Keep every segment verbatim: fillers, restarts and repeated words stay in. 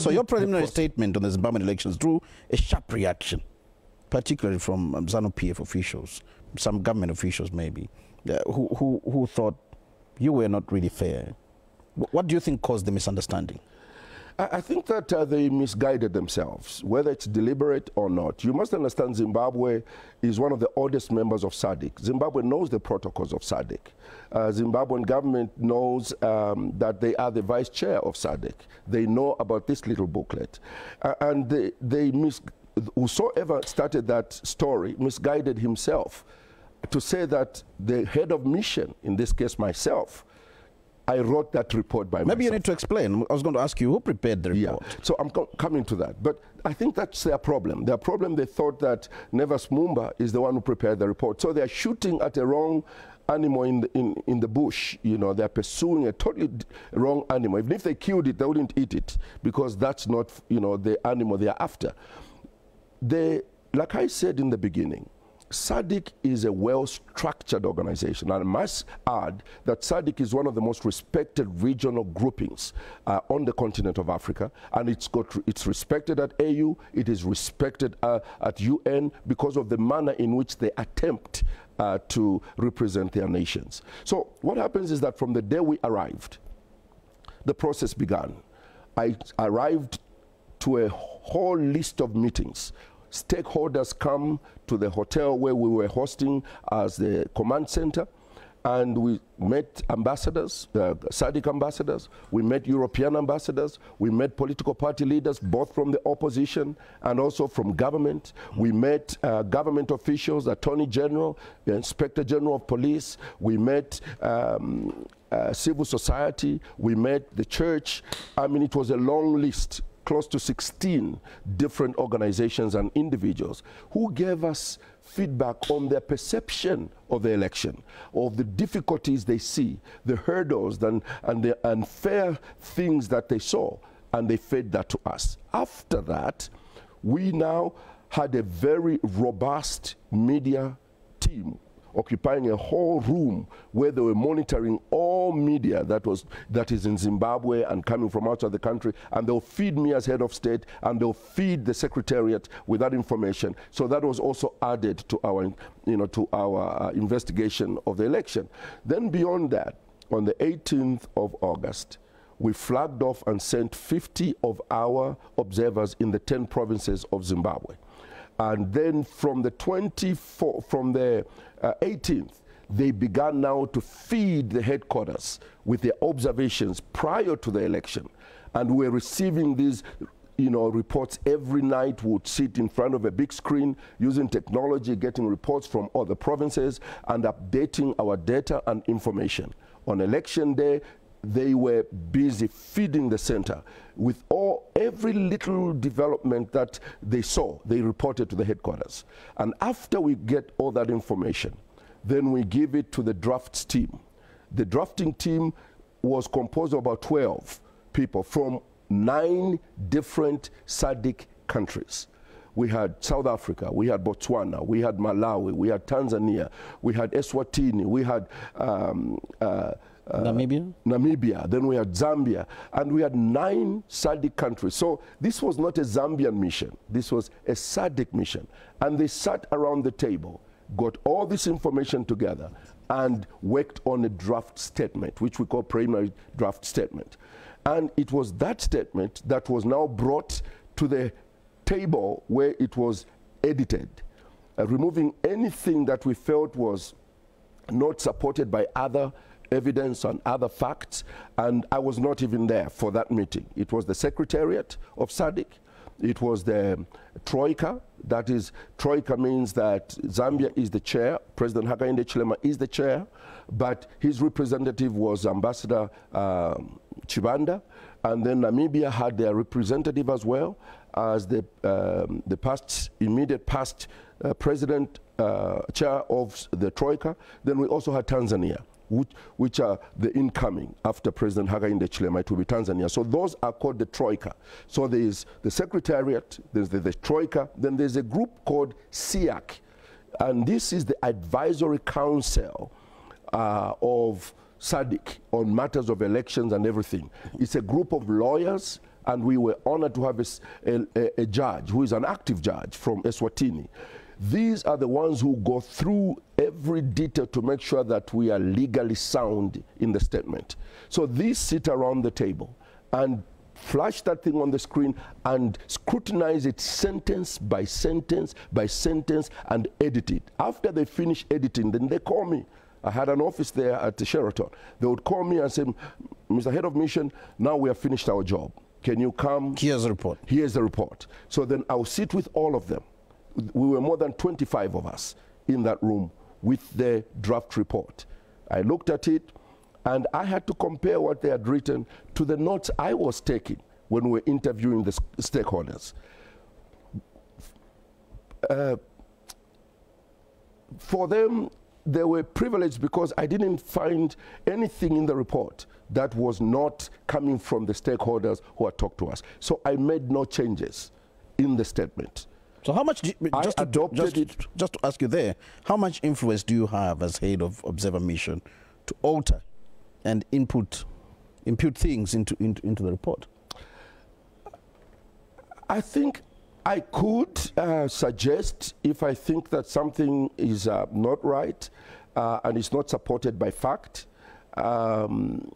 So your preliminary statement on the Zimbabwean elections drew a sharp reaction, particularly from um, ZANU-P F officials, some government officials maybe, uh, who, who, who thought you were not really fair. What do you think caused the misunderstanding? I think that uh, they misguided themselves, whether it's deliberate or not. You must understand Zimbabwe is one of the oldest members of S A D C. Zimbabwe knows the protocols of S A D C. Uh, Zimbabwean government knows um, that they are the vice chair of S A D C. They know about this little booklet. Uh, and they, they mis whosoever started that story misguided himself to say that the head of mission, in this case myself, I wrote that report by myself. Maybe you need to explain. I was going to ask you, who prepared the report? Yeah. So I'm co coming to that. But I think that's their problem. Their problem, they thought that Nevers Mumba is the one who prepared the report. So they're shooting at a wrong animal in the, in, in the bush. You know, they're pursuing a totally wrong animal. Even if they killed it, they wouldn't eat it because that's not, you know, the animal they're after. They, like I said in the beginning, S A D C is a well-structured organization. And I must add that S A D C is one of the most respected regional groupings uh, on the continent of Africa. And it's, got, it's respected at A U, it is respected uh, at U N because of the manner in which they attempt uh, to represent their nations. So what happens is that from the day we arrived, the process began. I arrived to a whole list of meetings. Stakeholders come to the hotel where we were hosting as the command center, and we met ambassadors, uh, S A D C ambassadors, we met European ambassadors, we met political party leaders, both from the opposition and also from government. We met uh, government officials, Attorney General, the Inspector General of Police, we met um, uh, civil society, we met the church. I mean, it was a long list. Close to sixteen different organizations and individuals who gave us feedback on their perception of the election, of the difficulties they see, the hurdles and, and the unfair things that they saw, and they fed that to us. After that, we now had a very robust media team occupying a whole room where they were monitoring all media that was that is in Zimbabwe and coming from outside the country, and they'll feed me as head of state, and they'll feed the secretariat with that information. So that was also added to our, you know, to our uh, investigation of the election. Then beyond that, on the eighteenth of August, we flagged off and sent fifty of our observers in the ten provinces of Zimbabwe. And then from the twenty-fourth, from the uh, eighteenth, they began now to feed the headquarters with their observations prior to the election. And we're receiving these, you know, reports every night. Would sit in front of a big screen using technology, getting reports from other provinces and updating our data and information. On election day, they were busy feeding the center with all every little development that they saw. They reported to the headquarters, and after we get all that information, then we give it to the drafts team. The drafting team was composed of about twelve people from nine different S A D C countries. We had South Africa, we had Botswana, we had Malawi, we had Tanzania, we had Eswatini, we had um, uh, Uh, Namibia? Namibia, then we had Zambia, and we had nine S A D C countries. So this was not a Zambian mission, this was a S A D C mission. And they sat around the table, got all this information together, and worked on a draft statement, which we call preliminary draft statement. And it was that statement that was now brought to the table where it was edited, uh, removing anything that we felt was not supported by other evidence and other facts. And I was not even there for that meeting. It was the secretariat of S A D C. It was the Troika. That is, Troika means that Zambia is the chair. President Hakainde Hichilema is the chair, but his representative was Ambassador um, Chibanda. And then Namibia had their representative as well as the, um, the past, immediate past uh, president, uh, chair of the Troika. Then we also had Tanzania, Which, which are the incoming after President Hakainde Hichilema. It will be Tanzania. So those are called the Troika. So there is the Secretariat, there's the, the Troika, then there's a group called S I A C. And this is the Advisory Council uh, of S A D C on matters of elections and everything. It's a group of lawyers and we were honored to have a, a, a judge who is an active judge from Eswatini. These are the ones who go through every detail to make sure that we are legally sound in the statement. So these sit around the table and flash that thing on the screen and scrutinize it sentence by sentence by sentence and edit it. After they finish editing, then they call me. I had an office there at the Sheraton. They would call me and say, Mister Head of Mission, now we have finished our job. Can you come? Here's the report. Here's the report. So then I'll sit with all of them. We were more than twenty-five of us in that room with the draft report. I looked at it, and I had to compare what they had written to the notes I was taking when we were interviewing the stakeholders. Uh, for them, they were privileged because I didn't find anything in the report that was not coming from the stakeholders who had talked to us. So I made no changes in the statement. So how much, do you, just, I to, adopted just, it. just to ask you there, how much influence do you have as head of Observer Mission to alter and input, impute things into, into, into the report? I think I could uh, suggest, if I think that something is uh, not right uh, and it's not supported by fact. um,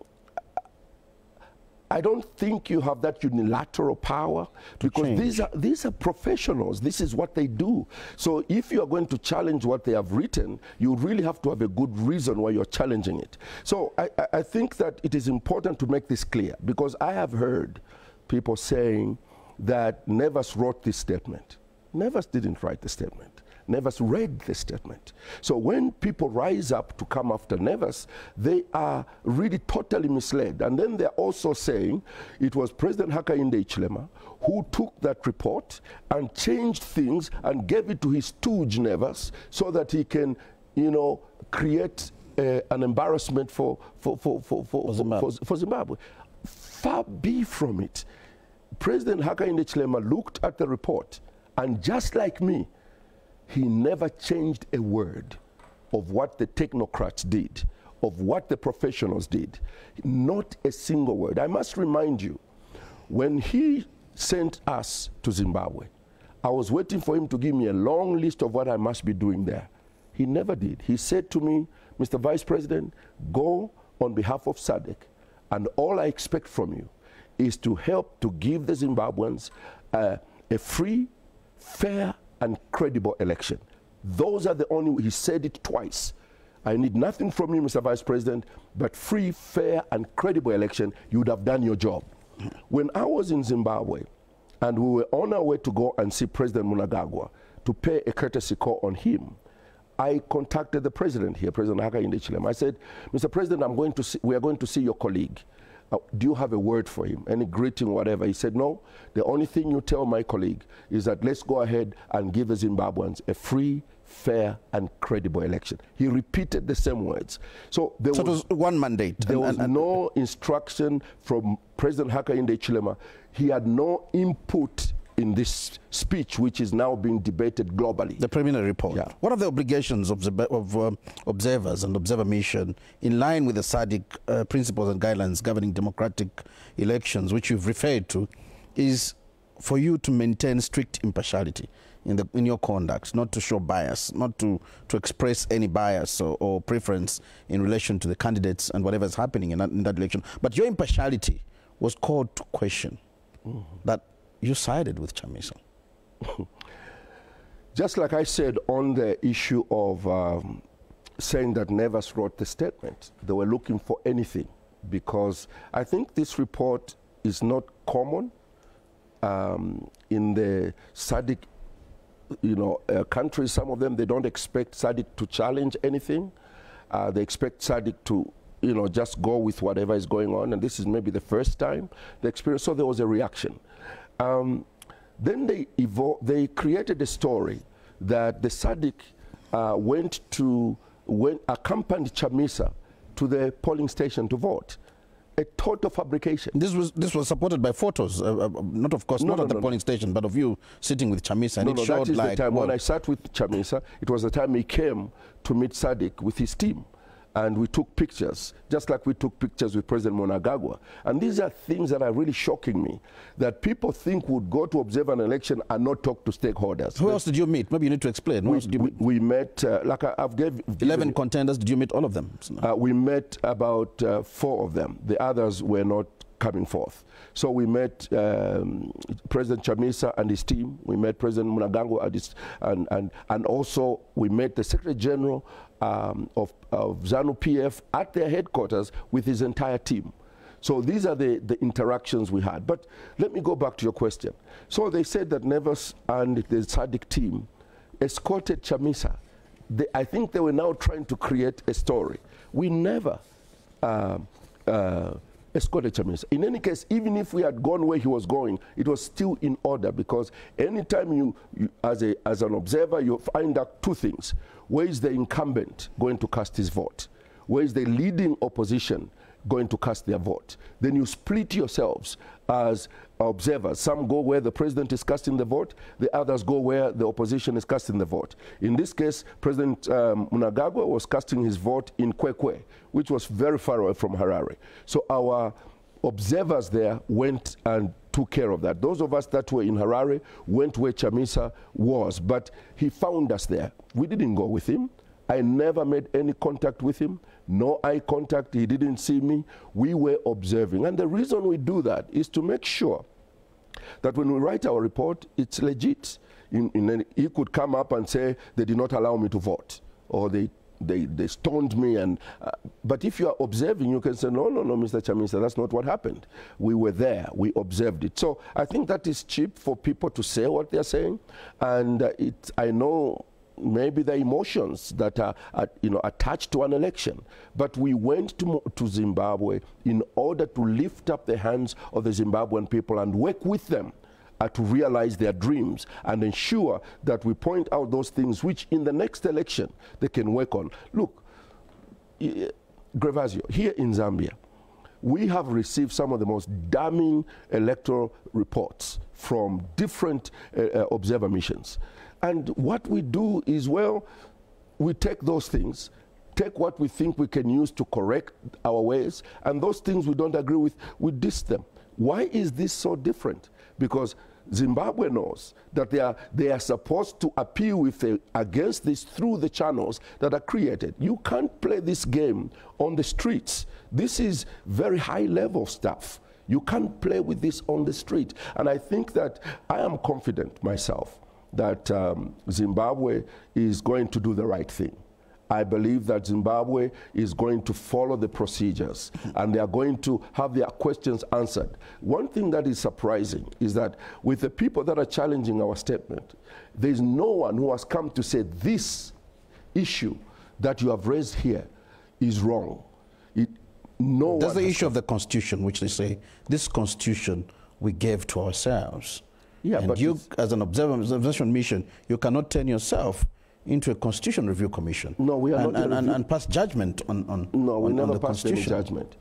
I don't think you have that unilateral power because change. these are these are professionals. This is what they do. So if you are going to challenge what they have written, you really have to have a good reason why you're challenging it. So I, I think that it is important to make this clear, because I have heard people saying that Nevers wrote this statement. Nevers didn't write the statement. Nevers read the statement. So when people rise up to come after Nevers, they are really totally misled. And then they're also saying it was President Hakainde Hichilema who took that report and changed things and gave it to his stooge Nevers so that he can, you know, create uh, an embarrassment for, for, for, for, for, for, Zimbabwe. for, for Zimbabwe. Far be from it. President Hakainde Hichilema looked at the report, and just like me, he never changed a word of what the technocrats did, of what the professionals did. Not a single word. I must remind you, when he sent us to Zimbabwe, I was waiting for him to give me a long list of what I must be doing there. He never did. He said to me, Mister Vice President, go on behalf of S A D C, and all I expect from you is to help to give the Zimbabweans uh, a free, fair, and credible election. Those are the only, he said it twice. I need nothing from you, Mister Vice President, but free, fair, and credible election. You would have done your job. When I was in Zimbabwe, and we were on our way to go and see President Mnangagwa to pay a courtesy call on him, I contacted the president here, President Hakainde Hichilema. I said, Mister President, I'm going to see, we are going to see your colleague. Uh, do you have a word for him, any greeting, whatever? He said, no, the only thing you tell my colleague is that let's go ahead and give the Zimbabweans a free, fair, and credible election. He repeated the same words. So there so was, was one mandate. There and, was and, and, no instruction from President Hakainde Hichilema. He had no input in this speech, which is now being debated globally. The preliminary report. Yeah. What are the obligations of, the, of um, observers and observer mission in line with the S A D C uh, principles and guidelines governing democratic elections, which you've referred to, is for you to maintain strict impartiality in, the, in your conduct, not to show bias, not to, to express any bias or, or preference in relation to the candidates and whatever is happening in that, in that election. But your impartiality was called to question. Mm-hmm. That you sided with Chamisa. Just like I said on the issue of um, saying that Nevers wrote the statement, they were looking for anything, because I think this report is not common um, in the S A D C, you know, uh, countries. Some of them, they don't expect S A D C to challenge anything. Uh, they expect S A D C to, you know, just go with whatever is going on. And this is maybe the first time the experience. So there was a reaction. Um, then they, they created a story that the S A D C uh, went to, went, accompanied Chamisa to the polling station to vote. A total fabrication. This was, this was supported by photos, uh, uh, not of course, no, not no, at the no, polling no. station, but of you sitting with Chamisa. And no, it no, showed that is like the time. Well, when I sat with Chamisa, it was the time he came to meet S A D C with his team. and we took pictures, just like we took pictures with President Mnangagwa. And these are things that are really shocking me, that people think would go to observe an election and not talk to stakeholders. Who but else did you meet? Maybe you need to explain. Who we, else did you meet? We met, uh, like I, I've gave... eleven contenders, did you meet all of them? Uh, we met about uh, four of them. The others were not coming forth. So we met um, President Chamisa and his team. We met President Mnangagwa and, his, and, and, and also we met the Secretary General um, of, of ZANU P F at their headquarters with his entire team. So these are the, the interactions we had. But let me go back to your question. So they said that Nevers and the S A D C team escorted Chamisa. They, I think they were now trying to create a story. We never uh, uh, escorted Chamisa. In any case, even if we had gone where he was going, it was still in order, because anytime you, you as, a, as an observer, you find out two things. Where is the incumbent going to cast his vote? Where is the leading opposition going to cast their vote? Then you split yourselves as observers. Some go where the president is casting the vote, the others go where the opposition is casting the vote. In this case, President um, Mnangagwa was casting his vote in Kwekwe, which was very far away from Harare. So our observers there went and took care of that. Those of us that were in Harare went where Chamisa was, but he found us there. We didn't go with him. I never made any contact with him, no eye contact, he didn't see me. We were observing. And the reason we do that is to make sure that when we write our report, it's legit. In, in any, he could come up and say, they did not allow me to vote, or they, they, they stoned me. And, uh, but if you are observing, you can say, no, no, no, Mister Chamisa, that's not what happened. We were there, we observed it. So I think that is cheap for people to say what they're saying. And uh, it, I know maybe the emotions that are, are you know, attached to an election. But we went to, to Zimbabwe in order to lift up the hands of the Zimbabwean people and work with them uh, to realize their dreams and ensure that we point out those things which in the next election they can work on. Look, Grevazio, here in Zambia, we have received some of the most damning electoral reports from different uh, uh, observer missions. And what we do is, well, we take those things, take what we think we can use to correct our ways, and those things we don't agree with, we diss them. Why is this so different? Because Zimbabwe knows that they are, they are supposed to appeal if they, against this through the channels that are created. You can't play this game on the streets. This is very high-level stuff. You can't play with this on the street. And I think that I am confident myself that um, Zimbabwe is going to do the right thing. I believe that Zimbabwe is going to follow the procedures and they are going to have their questions answered. One thing that is surprising is that with the people that are challenging our statement, there's no one who has come to say this issue that you have raised here is wrong. It, no That's the issue of the Constitution, which they say, this Constitution we gave to ourselves. Yeah, and but you, as an observer, observation mission, you cannot turn yourself into a Constitution Review Commission. No, we are and, not. And, and, and pass judgment on, on, no, we on, never on the passed Constitution. Any judgment.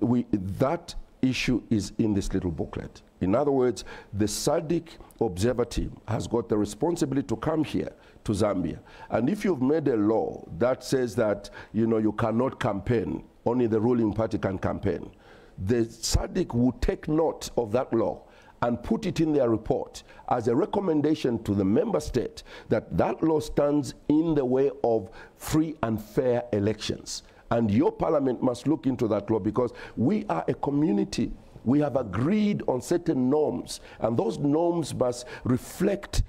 We, that issue is in this little booklet. In other words, the S A D C observer team has got the responsibility to come here to Zambia. And if you've made a law that says that, you know, you cannot campaign, only the ruling party can campaign, the S A D C will take note of that law and put it in their report as a recommendation to the member state that that law stands in the way of free and fair elections. And your parliament must look into that law, because we are a community. We have agreed on certain norms, and those norms must reflect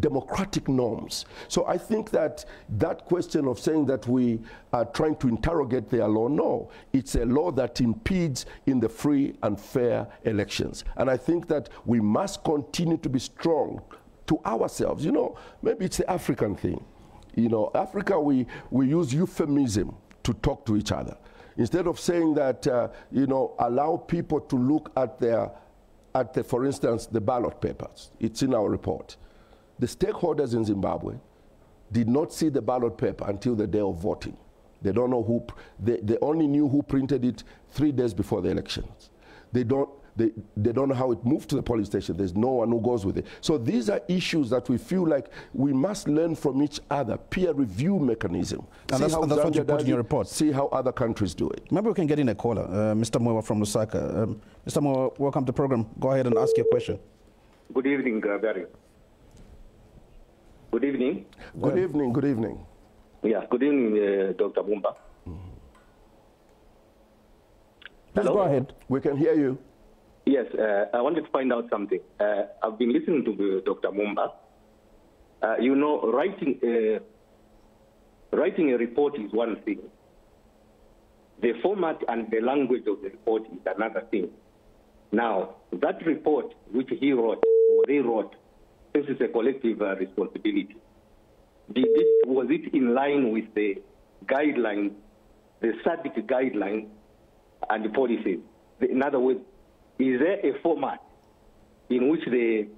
democratic norms. So I think that that question of saying that we are trying to interrogate their law, no, it's a law that impedes in the free and fair elections. And I think that we must continue to be strong to ourselves. You know, maybe it's the African thing. You know, Africa, we, we use euphemism to talk to each other. Instead of saying that, uh, you know, allow people to look at their, at the, for instance, the ballot papers. It's in our report. The stakeholders in Zimbabwe did not see the ballot paper until the day of voting. They don't know who, they, they only knew who printed it three days before the elections. They don't, They, they don't know how it moved to the police station. There's no one who goes with it. So these are issues that we feel like we must learn from each other. Peer review mechanism. And that's, and that's what you put in your report. See how other countries do it. Maybe we can get in a caller. Uh, Mister Muewa from Lusaka. Um, Mister Muewa, welcome to the program. Go ahead and ask your question. Good evening, Grevazio. Good evening. Good yeah. evening, good evening. Yeah, good evening, uh, Doctor Mumba. Mm-hmm. Please go ahead. We can hear you. Yes, uh, I wanted to find out something. Uh, I've been listening to uh, Doctor Mumba. Uh, you know, writing uh, writing a report is one thing. The format and the language of the report is another thing. Now, that report which he wrote, or they wrote, this is a collective uh, responsibility. Did it, was it in line with the guidelines, the S A D C guidelines and the policies? In other words, is there a format in which the,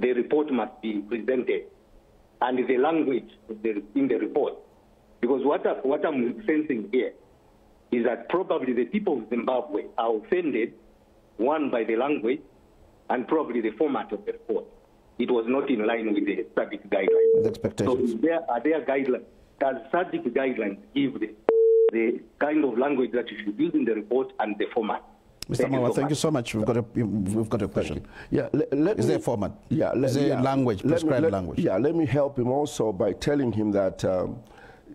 the report must be presented and the language the, in the report? Because what, I, what I'm sensing here is that probably the people of Zimbabwe are offended, one, by the language and probably the format of the report. It was not in line with the S A D C guidelines. With expectations. So is there, are there guidelines? Does S A D C guidelines give the, the kind of language that you should use in the report and the format? Mister Muewa, thank you so much. We've got a, we've got a question. Yeah, let, let is me, there a format? Yeah, let, is there yeah, language, prescribed let, language? Yeah, let me help him also by telling him that um,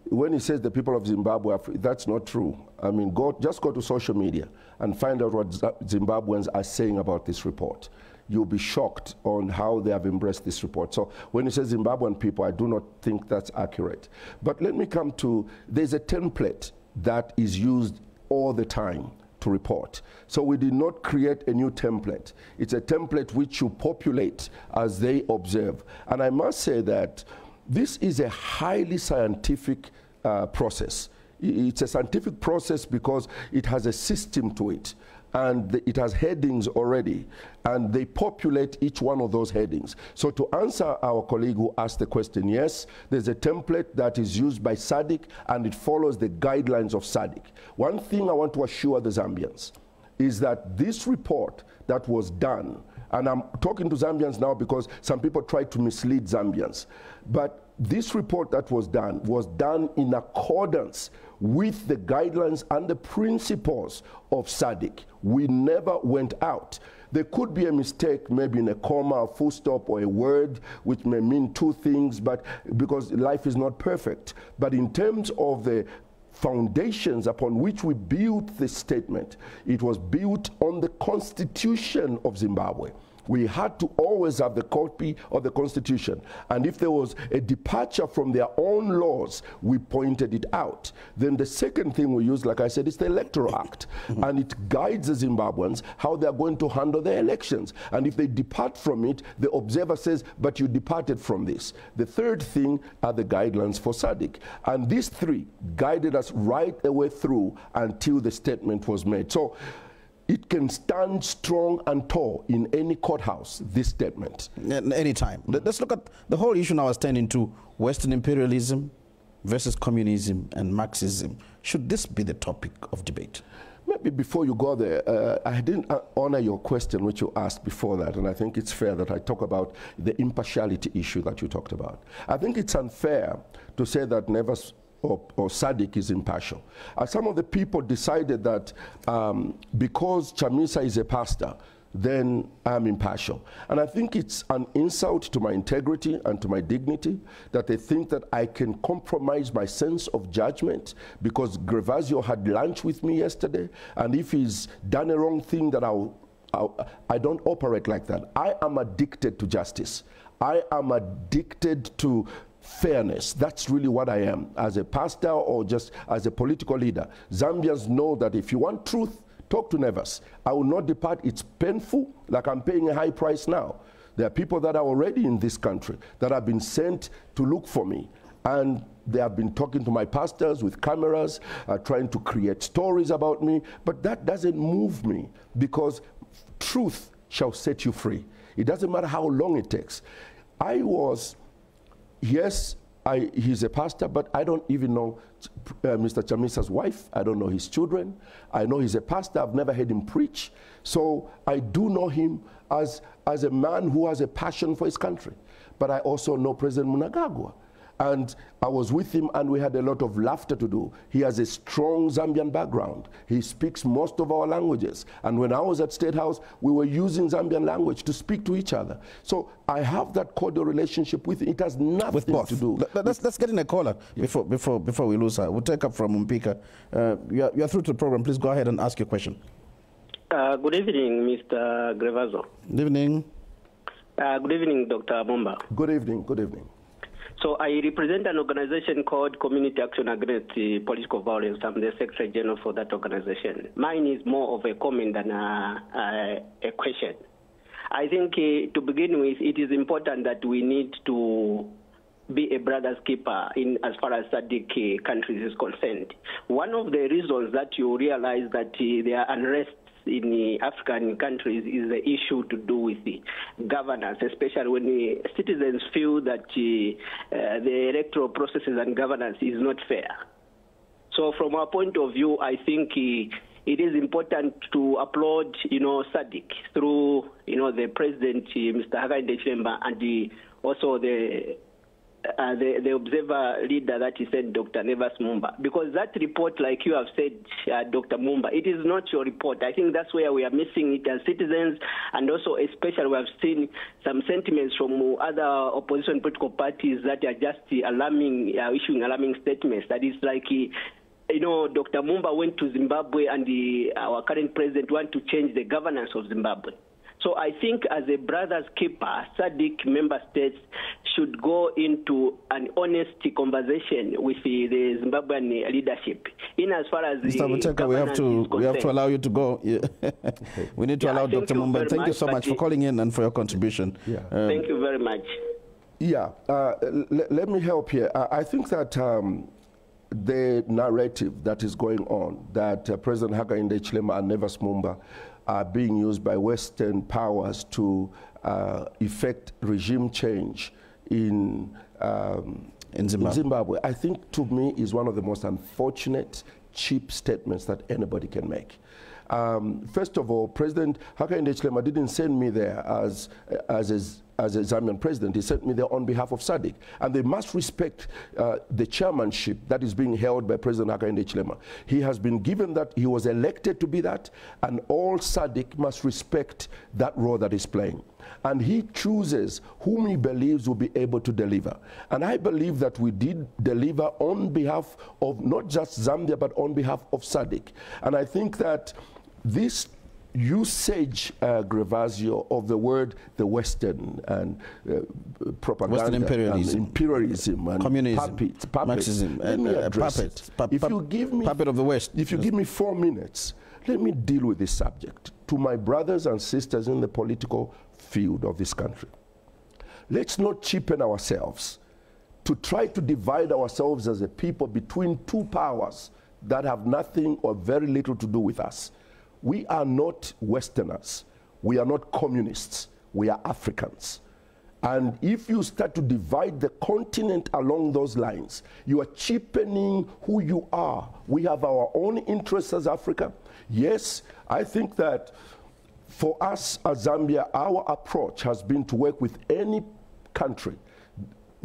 when he says the people of Zimbabwe, that's not true. I mean, go, just go to social media and find out what Zimbabweans are saying about this report. You'll be shocked on how they have embraced this report. So when you say Zimbabwean people, I do not think that's accurate. But let me come to, there's a template that is used all the time to report. So we did not create a new template. It's a template which you populate as they observe. And I must say that this is a highly scientific uh, process. It's a scientific process because it has a system to it. And it has headings already, and they populate each one of those headings. So to answer our colleague who asked the question, yes, there's a template that is used by S A D C, and it follows the guidelines of S A D C. One thing I want to assure the Zambians is that this report that was done, and I'm talking to Zambians now because some people try to mislead Zambians, but this report that was done was done in accordance with the guidelines and the principles of S A D C. We never went out. There could be a mistake, maybe in a comma, a full stop, or a word, which may mean two things, but because life is not perfect. But in terms of the foundations upon which we built this statement, it was built on the Constitution of Zimbabwe. We had to always have the copy of the Constitution. And if there was a departure from their own laws, we pointed it out. Then the second thing we used, like I said, is the Electoral Act. And it guides the Zimbabweans how they're going to handle their elections. And if they depart from it, the observer says, but you departed from this. The third thing are the guidelines for S A D C. And these three guided us right the way through until the statement was made. So, it can stand strong and tall in any courthouse, this statement. At any time. Let's look at the whole issue now as turning to Western imperialism versus communism and Marxism. Should this be the topic of debate? Maybe before you go there, uh, I didn't uh, honor your question which you asked before that, and I think it's fair that I talk about the impartiality issue that you talked about. I think it's unfair to say that Nevers Or, or S A D C is impartial. Uh, some of the people decided that um, because Chamisa is a pastor, then I'm impartial. And I think it's an insult to my integrity and to my dignity that they think that I can compromise my sense of judgment because Grevazio had lunch with me yesterday, and if he's done a wrong thing, that I'll, I'll, I don't operate like that. I am addicted to justice. I am addicted to fairness. That's really what I am as a pastor or just as a political leader. Zambians know that if you want truth, talk to Nevers. I will not depart. It's painful, like I'm paying a high price now. There are people that are already in this country that have been sent to look for me. And they have been talking to my pastors with cameras, uh, trying to create stories about me. But that doesn't move me because truth shall set you free. It doesn't matter how long it takes. I was... Yes, I, he's a pastor, but I don't even know uh, Mister Chamisa's wife. I don't know his children. I know he's a pastor. I've never heard him preach. So I do know him as, as a man who has a passion for his country. But I also know President Mnangagwa. And I was with him, and we had a lot of laughter to do. He has a strong Zambian background. He speaks most of our languages. And when I was at State House, we were using Zambian language to speak to each other. So I have that cordial relationship with him. It has nothing to do. Let's, let's get in a caller yeah. before, before, before we lose her. We'll take up from Mpika. Uh, you're, you're through to the program. Please go ahead and ask your question. Uh, good evening, Mister Grevazio. Good evening. Uh, good evening, Doctor Mumba. Good evening. Good evening. So I represent an organization called Community Action Against Political Violence. I'm the Secretary General for that organization. Mine is more of a comment than a, a, a question. I think uh, to begin with, it is important that we need to be a brother's keeper in as far as S A D C countries is concerned. One of the reasons that you realize that uh, there are unrest in the African countries is the issue to do with the governance, especially when the citizens feel that uh, the electoral processes and governance is not fair. So from our point of view, I think uh, it is important to applaud, you know, S A D C through, you know, the president, uh, Mister Hakainde Hichilema, and the, also the, uh, the the observer leader that he said, Doctor Nevers Mumba, because that report, like you have said, uh, Doctor Mumba, it is not your report. I think that's where we are missing it as citizens, and also especially we have seen some sentiments from other opposition political parties that are just alarming, uh, issuing alarming statements. That is like, you know, Doctor Mumba went to Zimbabwe, and the, our current president want to change the governance of Zimbabwe. So I think as a brother's keeper, S A D C member states should go into an honest conversation with the, the Zimbabwean leadership. In as far as Mister Muteka, we have to we have to allow you to go. Yeah. Okay. We need to yeah, allow Doctor Mumba. Thank you so much for calling in and for your contribution. Yeah. Um, thank you very much. Yeah, uh, let me help here. I, I think that um, the narrative that is going on, that uh, President Hakainde Hichilema and Nevers Mumba are being used by Western powers to uh, effect regime change in, um, in, Zimbabwe. in Zimbabwe, I think to me is one of the most unfortunate, cheap statements that anybody can make. Um, first of all, President Hakainde Hichilema didn't send me there as, as a as a Zambian president. He sent me there on behalf of S A D C. And they must respect uh, the chairmanship that is being held by President Hakainde Hichilema. He has been given that, he was elected to be that, and all S A D C must respect that role that he's playing. And he chooses whom he believes will be able to deliver. And I believe that we did deliver on behalf of not just Zambia, but on behalf of S A D C. And I think that this usage, uh, Grevazio, of the word the Western and uh, propaganda, Western imperialism, and imperialism, and communism, puppets, puppets, Marxism, and uh, puppet, pu if you give me puppet of the West. If you yes. give me four minutes, let me deal with this subject to my brothers and sisters in the political field of this country. Let's not cheapen ourselves to try to divide ourselves as a people between two powers that have nothing or very little to do with us. We are not Westerners. We are not communists. We are Africans. And if you start to divide the continent along those lines, you are cheapening who you are. We have our own interests as Africa. Yes, I think that for us as Zambia, our approach has been to work with any country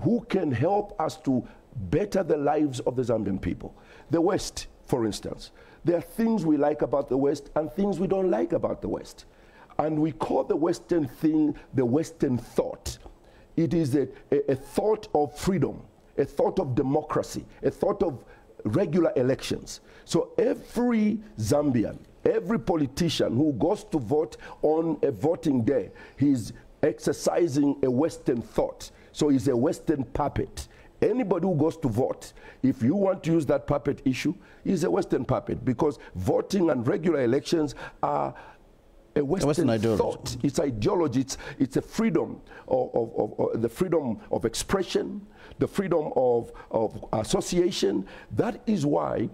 who can help us to better the lives of the Zambian people. The West, for instance. There are things we like about the West and things we don't like about the West. And we call the Western thing the Western thought. It is a, a, a thought of freedom, a thought of democracy, a thought of regular elections. So every Zambian, every politician who goes to vote on a voting day, he's exercising a Western thought. So he's a Western puppet. Anybody who goes to vote, if you want to use that puppet issue, is a Western puppet, because voting and regular elections are a Western, a Western ideology. thought. It's ideology. It's, it's a freedom of, of, of, of the freedom of expression, the freedom of, of association. That is why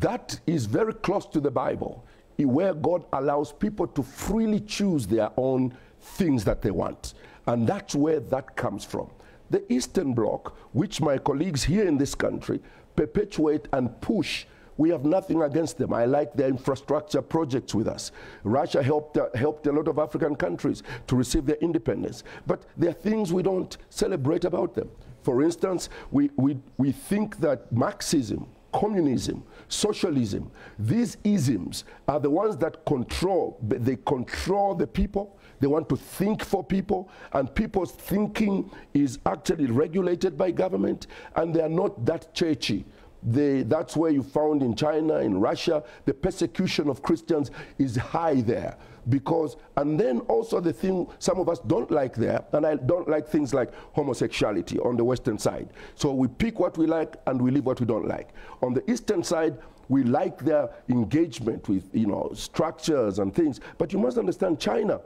that is very close to the Bible, where God allows people to freely choose their own things that they want. And that's where that comes from. the Eastern Bloc, which my colleagues here in this country perpetuate and push. We have nothing against them. I like their infrastructure projects with us. Russia helped, uh, helped a lot of African countries to receive their independence. But there are things we don't celebrate about them. For instance, we, we, we think that Marxism, communism, socialism, these isms are the ones that control, they control the people. They want to think for people, and people's thinking is actually regulated by government, and they are not that churchy. They, that's where you found in China, in Russia, the persecution of Christians is high there. Because, and then also the thing some of us don't like there, and I don't like things like homosexuality on the Western side. So we pick what we like and we leave what we don't like. On the Eastern side, we like their engagement with, you know, structures and things. But you must understand China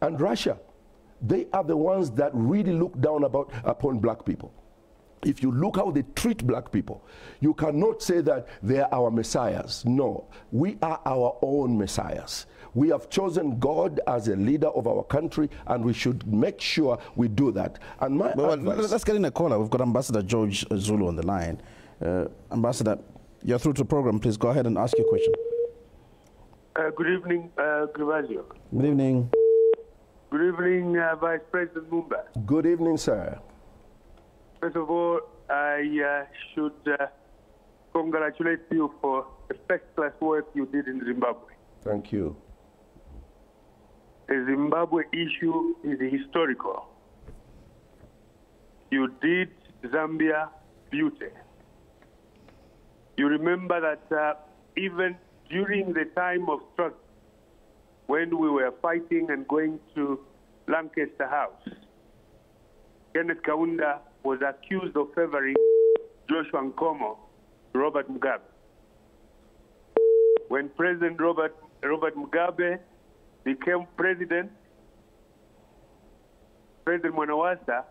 and Russia, they are the ones that really look down about, upon black people. If you look how they treat black people, you cannot say that they are our messiahs. No, we are our own messiahs. We have chosen God as a leader of our country, and we should make sure we do that. And my well, well, let's get in a caller. We've got Ambassador George Zulu on the line. Uh, Ambassador, you're through to the program. Please go ahead and ask your question. Uh, good evening, uh, Grevazio. Good evening. Good evening, uh, Vice President Mumba. Good evening, sir. First of all, I uh, should uh, congratulate you for the first-class work you did in Zimbabwe. Thank you. The Zimbabwe issue is historical. You did Zambia beauty. You remember that uh, even during the time of struggle, when we were fighting and going to Lancaster House, Kenneth Kaunda was accused of favoring Joshua Nkomo, Robert Mugabe. When President Robert, Robert Mugabe became president, President Mwanawasa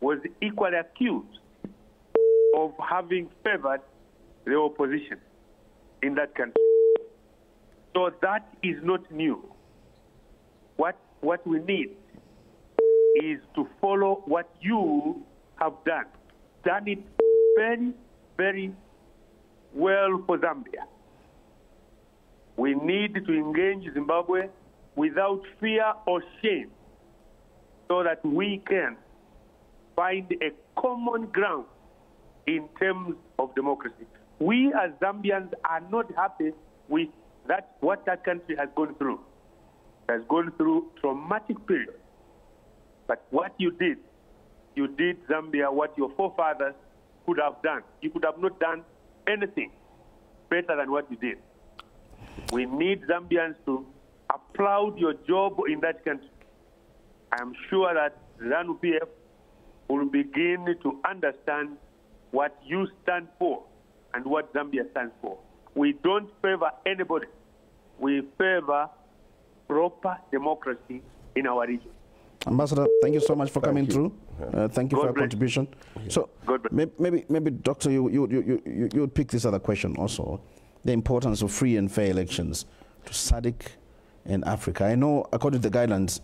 was equally accused of having favored the opposition in that country. So that is not new. What, what we need is to follow what you have done. Done it very, very well for Zambia. We need to engage Zimbabwe without fear or shame so that we can find a common ground in terms of democracy. We as Zambians are not happy with that, what that country has gone through. It has gone through traumatic period. But what you did, you did Zambia what your forefathers could have done. You could have not done anything better than what you did. We need Zambians to applaud your job in that country. I am sure that ZANU P F will begin to understand what you stand for and what Zambia stands for. We don't favor anybody. We favor proper democracy in our region. Ambassador, thank you so much for thank coming you. through. Uh, thank you God for your contribution. You. So may, maybe, maybe, Doctor, you you you you you would pick this other question also, the importance of free and fair elections to SADC in Africa. I know, according to the guidelines,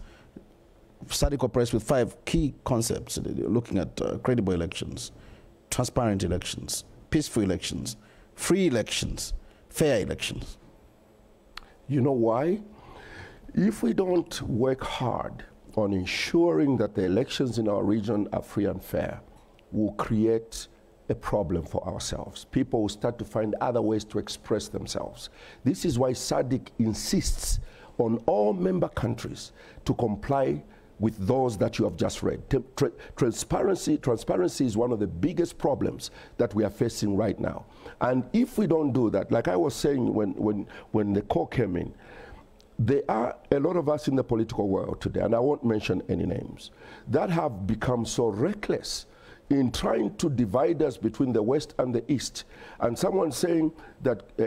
SADC operates with five key concepts, looking at uh, credible elections, transparent elections, peaceful elections, free elections, fair elections. You know why? If we don't work hard on ensuring that the elections in our region are free and fair, will create a problem for ourselves. People will start to find other ways to express themselves. This is why SADC insists on all member countries to comply with those that you have just read. Tra transparency, transparency is one of the biggest problems that we are facing right now. And if we don't do that, like I was saying when, when, when the call came in, there are a lot of us in the political world today, and I won't mention any names, that have become so reckless in trying to divide us between the West and the East. And someone saying that uh,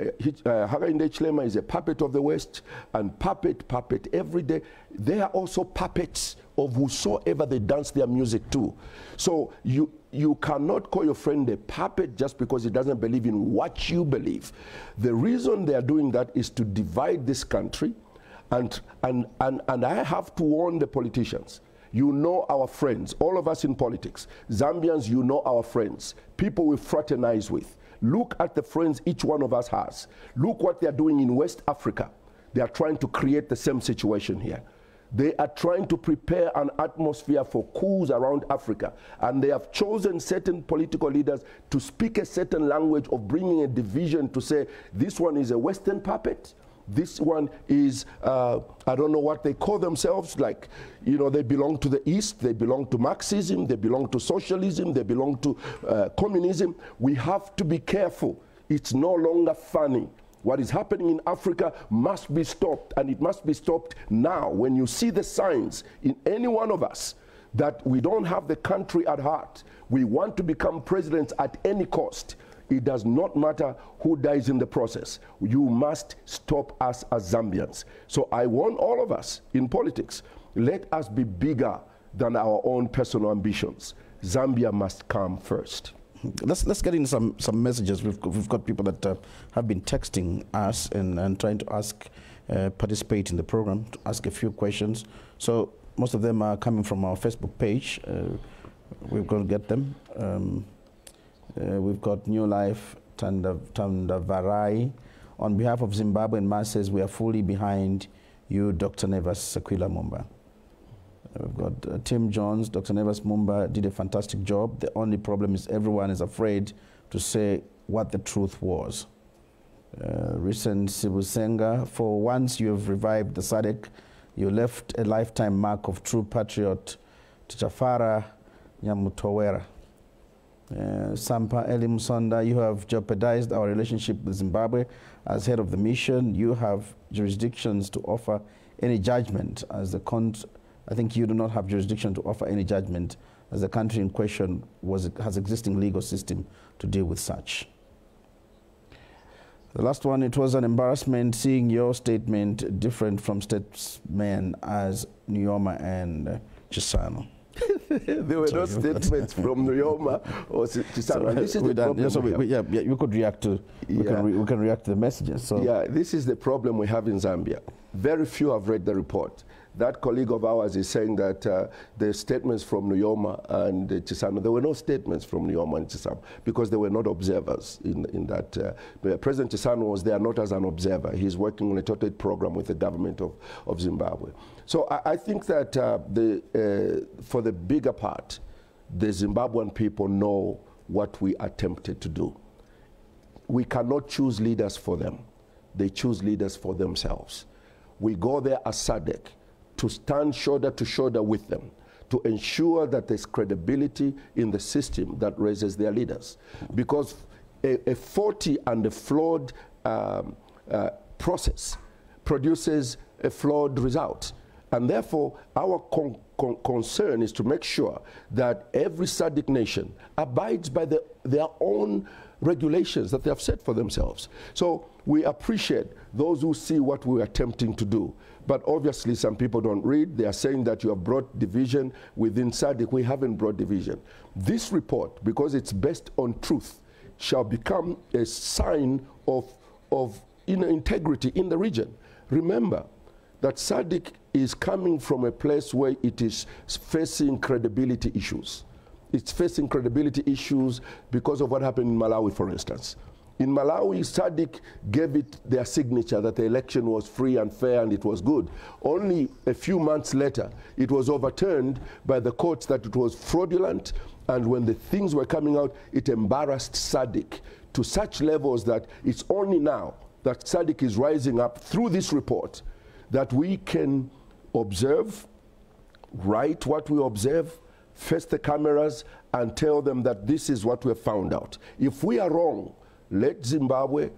uh, Hakainde Hichilema is a puppet of the West, and puppet, puppet every day. They are also puppets of whosoever they dance their music to. So you, you cannot call your friend a puppet just because he doesn't believe in what you believe. The reason they are doing that is to divide this country. And, and, and, and I have to warn the politicians, You know our friends, all of us in politics. Zambians, you know our friends, people we fraternize with. Look at the friends each one of us has. Look what they're doing in West Africa. They are trying to create the same situation here. They are trying to prepare an atmosphere for coups around Africa. And they have chosen certain political leaders to speak a certain language of bringing a division to say, this one is a Western puppet. This one is, uh, I don't know what they call themselves, like, you know, they belong to the East, they belong to Marxism, they belong to socialism, they belong to uh, communism. We have to be careful. It's no longer funny. What is happening in Africa must be stopped, and it must be stopped now. When you see the signs in any one of us that we don't have the country at heart, we want to become presidents at any cost, it does not matter who dies in the process. You must stop us as Zambians. So I want all of us in politics, let us be bigger than our own personal ambitions. Zambia must come first. Let's, let's get in some, some messages. We've, we've got people that uh, have been texting us and, and trying to ask, uh, participate in the program, to ask a few questions. So most of them are coming from our Facebook page. Uh, we're going to get them. Um, uh, we've got New Life, Tanda, Tandavarai. On behalf of Zimbabwe and masses, we are fully behind you, Doctor Nevers Mumba. We've got uh, Tim Jones. Doctor Nevers Mumba did a fantastic job. The only problem is everyone is afraid to say what the truth was. Uh, recent Sibusenga, for once you have revived the S A D C, you left a lifetime mark of true patriot, Tchafara Nyamutowera. Uh, Sampa Elim Sonda, you have jeopardized our relationship with Zimbabwe. As head of the mission, you have jurisdictions to offer any judgment as the cont. I think you do not have jurisdiction to offer any judgment, as the country in question was, has existing legal system to deal with such. The last one, it was an embarrassment seeing your statement different from statesmen as Nyoma and uh, Chisano. There were no statements from Nyoma or Chisano. This is the problem. So we, we, yeah, yeah, you could react to. Yeah. We, can re, we can react to the messages. So yeah, this is the problem we have in Zambia. Very few have read the report. That colleague of ours is saying that uh, the statements from Nyoma and uh, Chisano, there were no statements from Nyoma and Chisano because they were not observers in, in that. Uh, President Chisano was there not as an observer. He's working on a total program with the government of, of Zimbabwe. So I, I think that uh, the, uh, for the bigger part, the Zimbabwean people know what we attempted to do. We cannot choose leaders for them. They choose leaders for themselves. We go there as S A D C to stand shoulder to shoulder with them, to ensure that there's credibility in the system that raises their leaders. Because a, a faulty and a flawed um, uh, process produces a flawed result. And therefore, our con con concern is to make sure that every S A D C nation abides by the, their own regulations that they have set for themselves. So we appreciate those who see what we're attempting to do. But obviously some people don't read. They are saying that you have brought division within S A D C. We haven't brought division. This report, because it's based on truth, shall become a sign of, of inner integrity in the region. Remember that S A D C is coming from a place where it is facing credibility issues. It's facing credibility issues because of what happened in Malawi, for instance. In Malawi, S A D C gave it their signature that the election was free and fair and it was good. Only a few months later, it was overturned by the courts that it was fraudulent, and when the things were coming out, it embarrassed S A D C to such levels that it's only now that S A D C is rising up through this report that we can observe, write what we observe, face the cameras, and tell them that this is what we have found out. If we are wrong, let Zimbabwe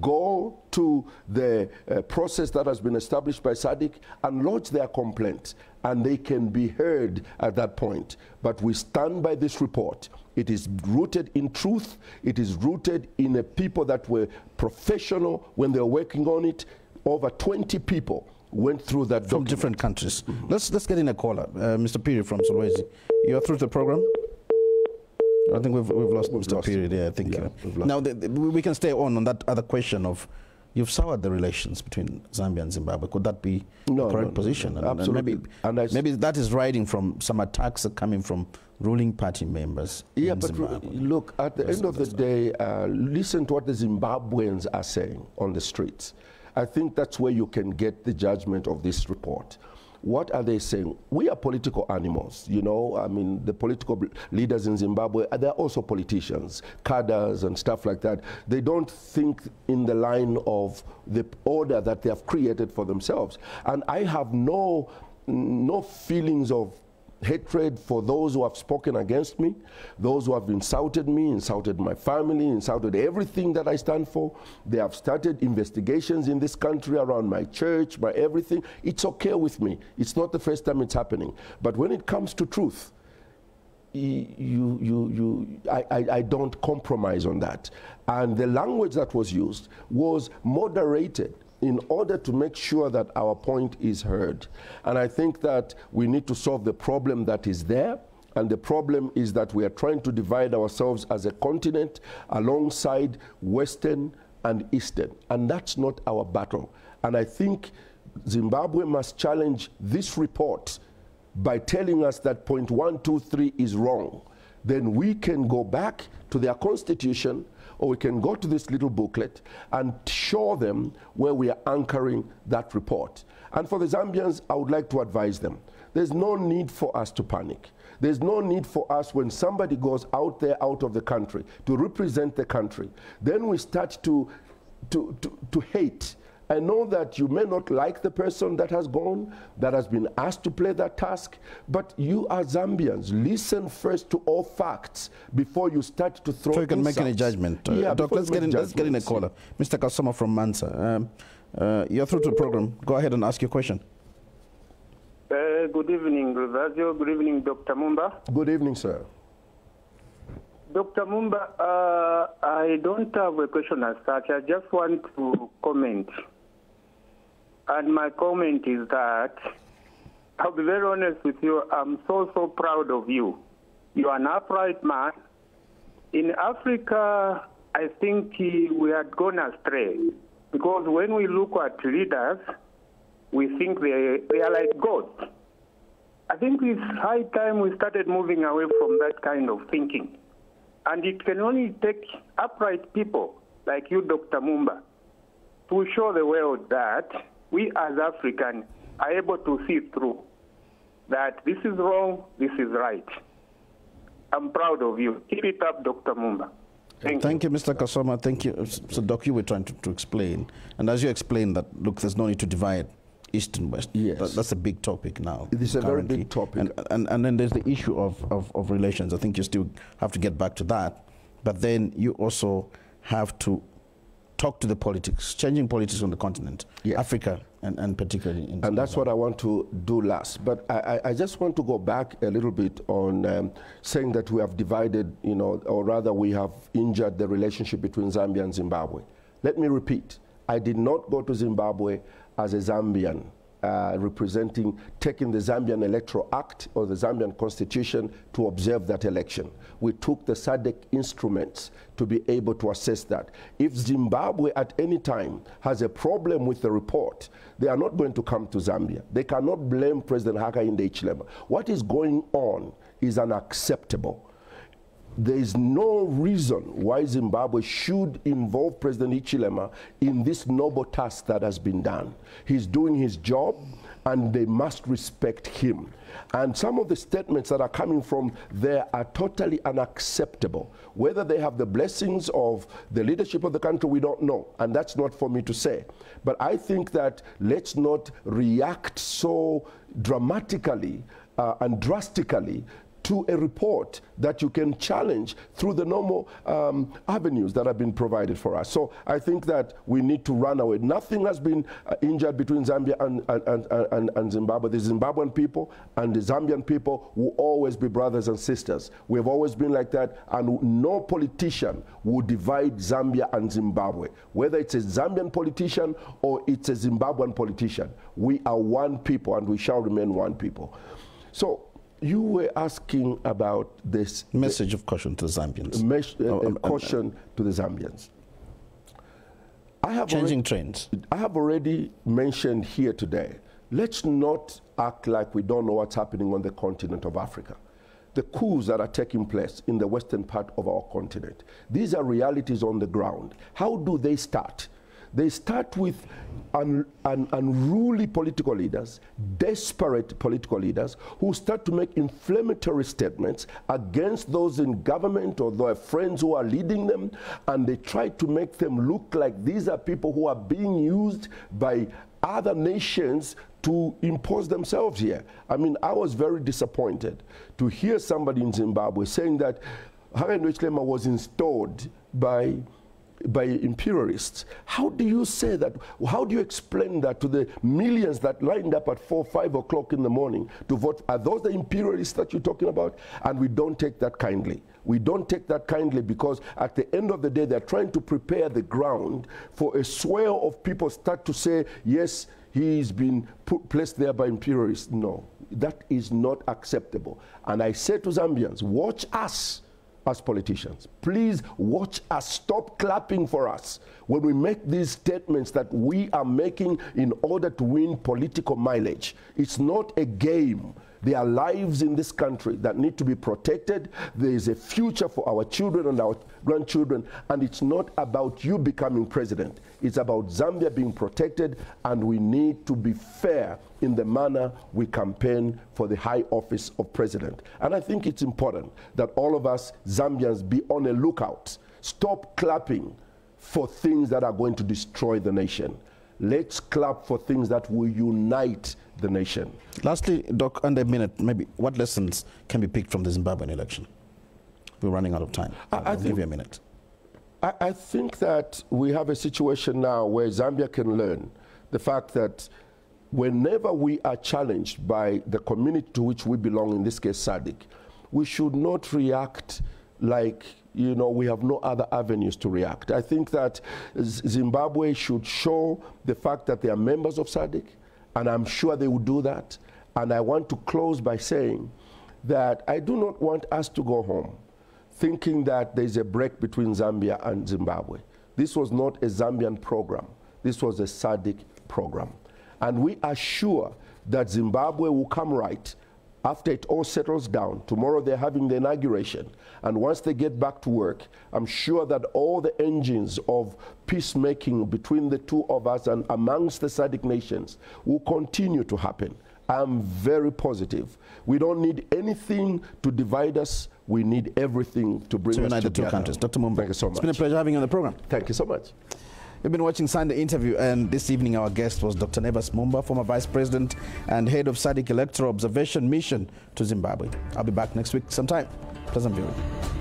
go to the uh, process that has been established by S A D C and lodge their complaints, and they can be heard at that point. But we stand by this report. It is rooted in truth. It is rooted in a people that were professional when they were working on it. Over twenty people went through that document. From different countries. Mm-hmm. Let's, let's get in a caller. Uh, Mister Piri from Solwezi. You're through the program? I think we've, we've lost we've Mister Piri there, I think. Yeah, uh, now, the, the, we can stay on on that other question of you've soured the relations between Zambia and Zimbabwe. Could that be no, the correct no, no, position? No, no, and, absolutely. And maybe, and I maybe that is riding from some attacks that are coming from ruling party members. Yeah, in but Zimbabwe. Look, at the that's end of the day, uh, listen to what the Zimbabweans are saying on the streets. I think that's where you can get the judgment of this report. What are they saying? We are political animals, you know. I mean, the political leaders in Zimbabwe, they're also politicians, cadres and stuff like that. They don't think in the line of the order that they have created for themselves. And I have no, no feelings of hatred for those who have spoken against me, those who have insulted me, insulted my family, insulted everything that I stand for. They have started investigations in this country around my church, my everything. It's okay with me. It's not the first time it's happening. But when it comes to truth, you, you, you, I, I, I don't compromise on that. And the language that was used was moderated in order to make sure that our point is heard. And I think that we need to solve the problem that is there, and the problem is that we are trying to divide ourselves as a continent alongside Western and Eastern, and that's not our battle. And I think Zimbabwe must challenge this report by telling us that point one, two, three is wrong. Then we can go back to their constitution, or we can go to this little booklet and show them where we are anchoring that report. And for the Zambians, I would like to advise them. There's no need for us to panic. There's no need for us when somebody goes out there, out of the country, to represent the country. Then we start to, to, to, to hate. I know that you may not like the person that has gone, that has been asked to play that task, but you are Zambians. Listen first to all facts before you start to throw. So you can insults. Make any judgment. Uh, yeah, Doc, let's get in. Let's get in a caller, Mister Kasoma from Mansa. Um, uh, you're through to the program. Go ahead and ask your question. Uh, good evening, Grevazio. Good evening, Doctor Mumba. Good evening, sir. Doctor Mumba, uh, I don't have a question as such. I just want to comment. And my comment is that, I'll be very honest with you, I'm so, so proud of you. You are an upright man. In Africa, I think we had gone astray. Because when we look at leaders, we think they, they are like gods. I think it's high time we started moving away from that kind of thinking. And it can only take upright people like you, Doctor Mumba, to show the world that we as Africans are able to see through that this is wrong, this is right. I'm proud of you. Keep it up, Doctor Mumba. Thank, Thank you. you, Mister Kasoma. Thank you. So, Doc, you were trying to, to explain. And as you explained that, look, there's no need to divide East and West. Yes. That, that's a big topic now. It is currently. a very big topic. And, and, and then there's the issue of, of, of relations. I think you still have to get back to that. But then you also have to talk to the politics, changing politics on the continent, yes. Africa, and, and particularly in And that's what I want to do last. But I, I just want to go back a little bit on um, saying that we have divided, you know, or rather we have injured the relationship between Zambia and Zimbabwe. Let me repeat. I did not go to Zimbabwe as a Zambian, uh, representing, taking the Zambian Electoral Act or the Zambian Constitution to observe that election. We took the S A D C instruments to be able to assess that. If Zimbabwe at any time has a problem with the report, they are not going to come to Zambia. They cannot blame President Hakainde Hichilema. What is going on is unacceptable. There is no reason why Zimbabwe should involve President Hichilema in this noble task that has been done. He's doing his job, and they must respect him. And some of the statements that are coming from there are totally unacceptable. Whether they have the blessings of the leadership of the country, we don't know. And that's not for me to say. But I think that let's not react so dramatically uh, and drastically to a report that you can challenge through the normal um, avenues that have been provided for us. So I think that we need to run away. Nothing has been uh, injured between Zambia and, and, and, and Zimbabwe. The Zimbabwean people and the Zambian people will always be brothers and sisters. We have always been like that, and no politician will divide Zambia and Zimbabwe. Whether it's a Zambian politician or it's a Zimbabwean politician, we are one people, and we shall remain one people. So, you were asking about this message of caution to the Zambians. Mes uh, oh, um, caution um, to the Zambians. I have changing already, trends. I have already mentioned here today, let's not act like we don't know what's happening on the continent of Africa. The coups that are taking place in the western part of our continent. These are realities on the ground. How do they start? They start with un, un, unruly political leaders, desperate political leaders, who start to make inflammatory statements against those in government or their friends who are leading them, and they try to make them look like these are people who are being used by other nations to impose themselves here. I mean, I was very disappointed to hear somebody in Zimbabwe saying that Hakainde Hichilema was installed by by imperialists. How do you say that? How do you explain that to the millions that lined up at four, five o'clock in the morning to vote? Are those the imperialists that you're talking about? And we don't take that kindly. We don't take that kindly, because at the end of the day, they're trying to prepare the ground for a swell of people start to say, yes, he's been put, placed there by imperialists. No, that is not acceptable. And I say to Zambians, watch us. As politicians, please watch us. Stop clapping for us when we make these statements that we are making in order to win political mileage. It's not a game. There are lives in this country that need to be protected. There is a future for our children and our grandchildren, and it's not about you becoming president. It's about Zambia being protected, and we need to be fair in the manner we campaign for the high office of president. And I think it's important that all of us Zambians be on a lookout. Stop clapping for things that are going to destroy the nation. Let's clap for things that will unite the nation. Lastly, Doc, under a minute, maybe, what lessons can be picked from the Zimbabwean election? We're running out of time. I, I'll I give you a minute. I, I think that we have a situation now where Zambia can learn the fact that whenever we are challenged by the community to which we belong, in this case S A D C, we should not react like, you know, we have no other avenues to react. I think that Z Zimbabwe should show the fact that they are members of S A D C, and I'm sure they will do that. And I want to close by saying that I do not want us to go home thinking that there's a break between Zambia and Zimbabwe. This was not a Zambian program. This was a S A D C program. And we are sure that Zimbabwe will come right after it all settles down. Tomorrow they're having the inauguration. And once they get back to work, I'm sure that all the engines of peacemaking between the two of us and amongst the S A D C nations will continue to happen. I'm very positive. We don't need anything to divide us. We need everything to bring to us together. The two countries. Doctor Mumba, thank you so much. It's been a pleasure having you on the program. Thank you so much. You've been watching Sunday Interview, and this evening our guest was Doctor Nevers Mumba, former Vice President and Head of S A D C Electoral Observation Mission to Zimbabwe. I'll be back next week sometime. Pleasant viewing.